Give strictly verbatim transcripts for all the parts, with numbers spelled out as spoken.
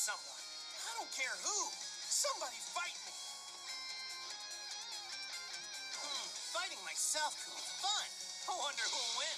someone. I don't care who. Somebody fight me. Hmm, fighting myself could be fun. I wonder who'll win.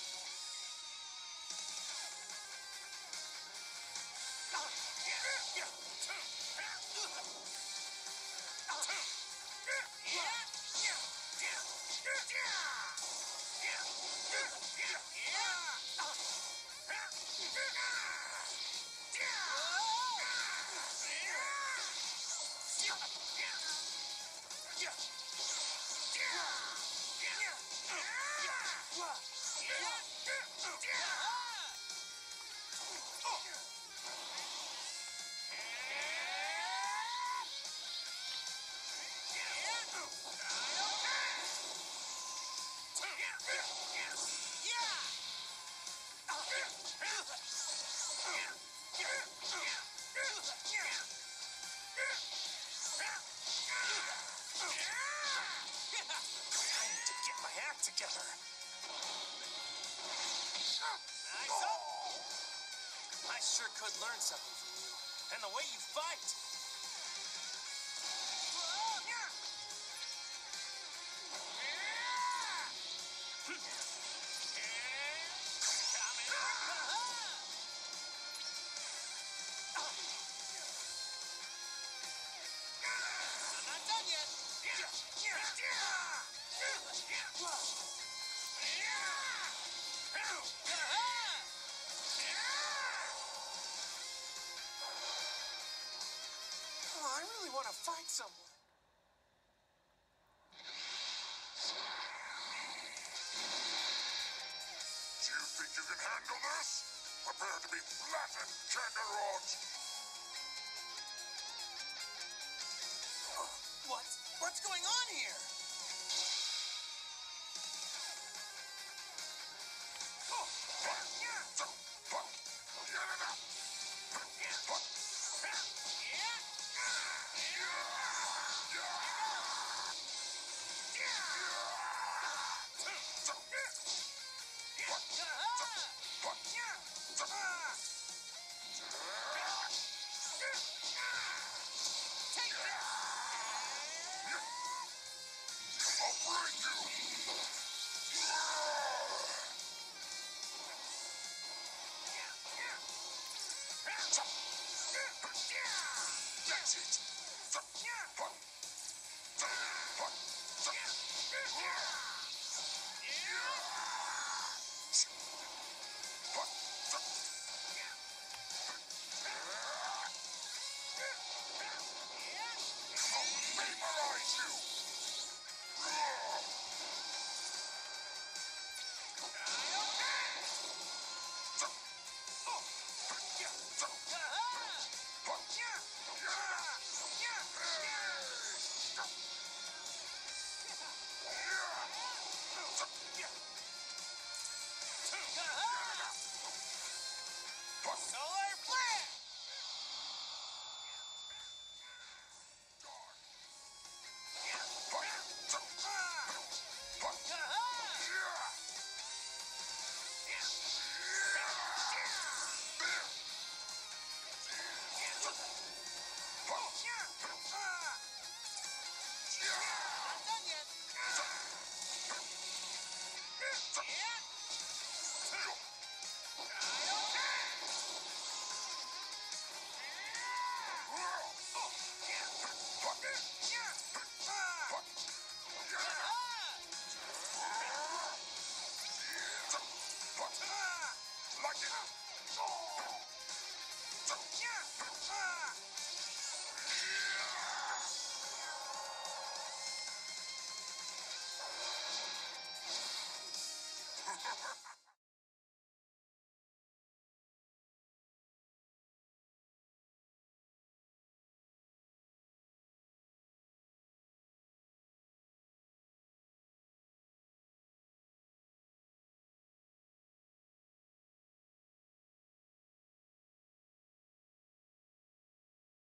Could learn something from you, and the way you fight. I'm not done yet. Want to fight someone. Do you think you can handle this? Prepare to be flattened, Kakarot!